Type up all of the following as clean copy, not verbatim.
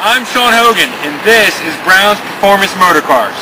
I'm Sean Hogan, and this is Brown's Performance Motor Cars.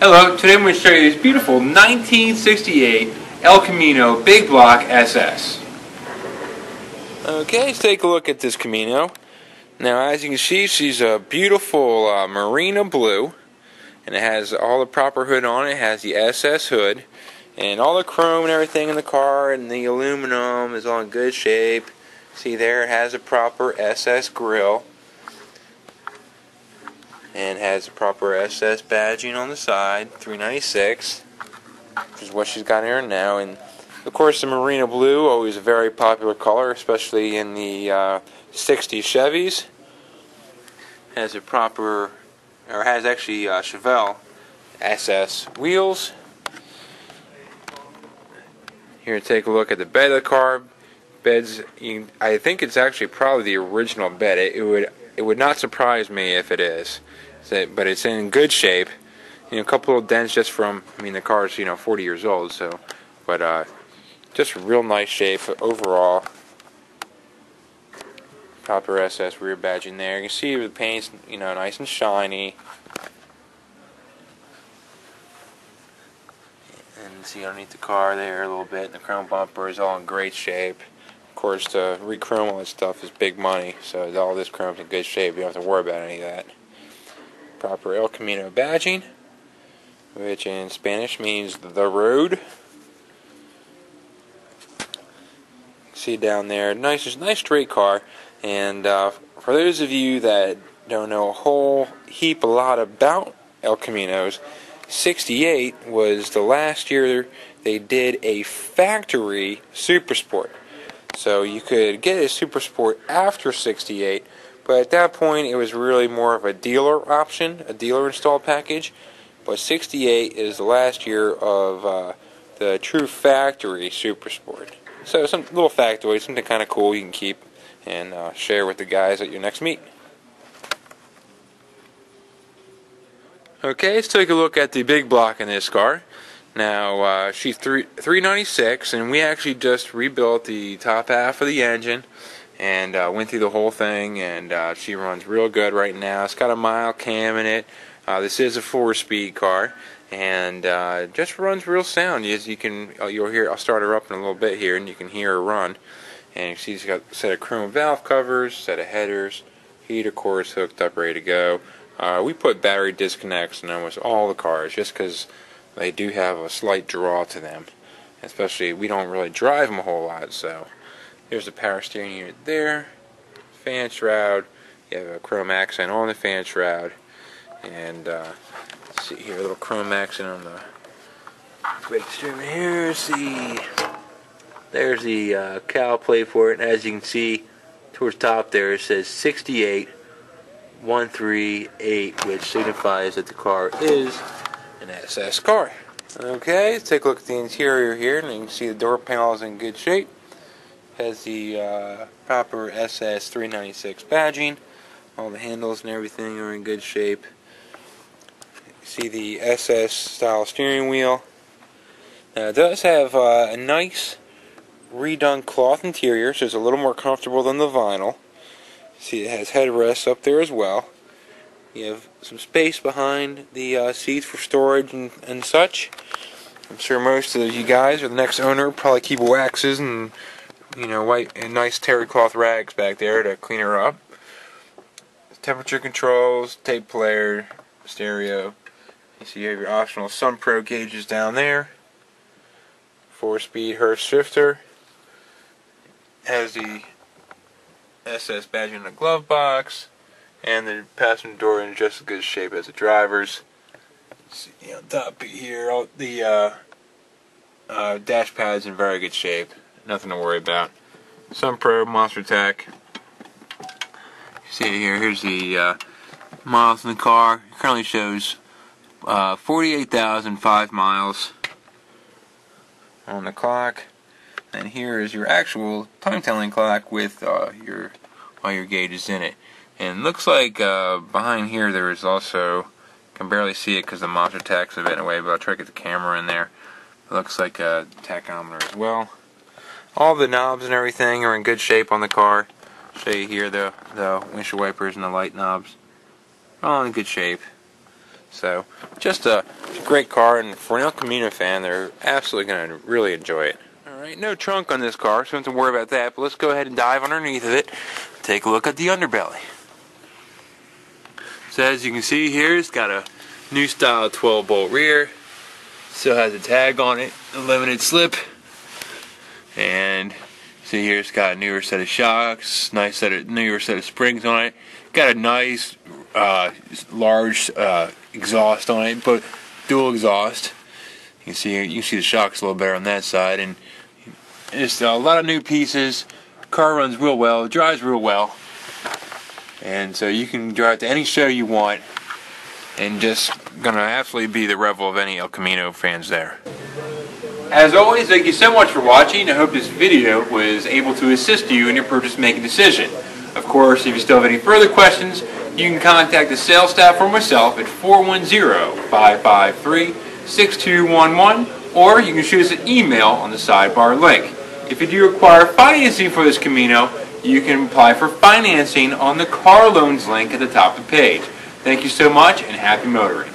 Hello, today I'm going to show you this beautiful 1968 El Camino Big Block SS. Okay, let's take a look at this Camino. Now, as you can see, she's a beautiful marina blue, and it has all the proper hood on it. It has the SS hood, and all the chrome and everything in the car, and the aluminum is all in good shape. See there, it has a proper SS grill. And has the proper SS badging on the side, 396, which is what she's got here now. And of course, the marina blue, always a very popular color, especially in the 60 Chevys. Has a proper, or has actually Chevelle SS wheels. Here, take a look at the bed of the car. Beds, I think it's actually probably the original bed. It would not surprise me if it is, but it's in good shape. You know, a couple little dents just from, I mean, the car's, you know, 40 years old, so, but just real nice shape overall. Proper SS rear badge in there. You can see the paint's, you know, nice and shiny. And see underneath the car there a little bit. The chrome bumper is all in great shape. Of course, to re-chrome all this stuff is big money, so all this chrome's in good shape. You don't have to worry about any of that. Proper El Camino badging, which in Spanish means the road. See down there, nice straight car. And for those of you that don't know a whole heap a lot about El Caminos, 68 was the last year they did a factory Super Sport. So you could get a Super Sport after 68, but at that point it was really more of a dealer option, a dealer install package. But 68 is the last year of the true factory Super Sport. So some little factoid, something kind of cool you can keep and share with the guys at your next meet. Okay, let's take a look at the big block in this car. Now, she's 396, and we actually just rebuilt the top half of the engine and went through the whole thing, and she runs real good right now. It's got a mile cam in it. This is a 4-speed car, and just runs real sound. As you can, you'll hear, I'll start her up in a little bit here, and you can hear her run. And you see she's got a set of chrome valve covers, set of headers, heater cores hooked up, ready to go. We put battery disconnects in almost all the cars, just because they do have a slight draw to them, especially we don't really drive them a whole lot. So there's the power steering unit there, fan shroud. You have a chrome accent on the fan shroud, and see here a little chrome accent on the brake stream here. See, there's the cowl plate for it, and as you can see towards top there it says 68138, which signifies that the car is an SS car. Okay, let's take a look at the interior here, and you can see the door panel is in good shape. Has the proper SS 396 badging. All the handles and everything are in good shape. You see the SS style steering wheel. Now, it does have a nice redone cloth interior, so it's a little more comfortable than the vinyl. See, it has headrests up there as well. You have some space behind the seats for storage and such. I'm sure most of you guys, or the next owner, probably keep waxes and, you know, white and nice terry cloth rags back there to clean her up. Temperature controls, tape player, stereo. You see you have your optional Sun Pro gauges down there. 4-speed Hurst shifter. Has the SS badge in the glove box. And the passenger door in just as good shape as the driver's. See on top here, all the dash pad's in very good shape. Nothing to worry about. Sun Pro, Monster Tech. You see it here. Here's the miles in the car. It currently shows 48,005 miles on the clock. And here is your actual time telling clock with all your gauges in it. And it looks like behind here there is also, can barely see it because the monitor tacks a bit away, but I'll try to get the camera in there. It looks like a tachometer as well. All the knobs and everything are in good shape on the car. I'll show you here the windshield wipers and the light knobs. All in good shape. So, just a great car, and for an El Camino fan, they're absolutely going to really enjoy it. Alright, no trunk on this car, so we don't have to worry about that, but let's go ahead and dive underneath of it. Take a look at the underbelly. So as you can see here, it's got a new style 12-bolt rear. Still has a tag on it, a limited slip. And see here, it's got a newer set of shocks, nice newer set of springs on it. Got a nice large exhaust on it, but dual exhaust. You can see the shocks a little better on that side, and just a lot of new pieces. Car runs real well, drives real well. And so you can drive to any show you want, and just gonna absolutely be the rebel of any El Camino fans there. As always, thank you so much for watching. I hope this video was able to assist you in your purchase making decision. Of course, if you still have any further questions, you can contact the sales staff or myself at 410-553-6211, or you can shoot us an email on the sidebar link. If you do require financing for this Camino, you can apply for financing on the car loans link at the top of the page. Thank you so much, and happy motoring.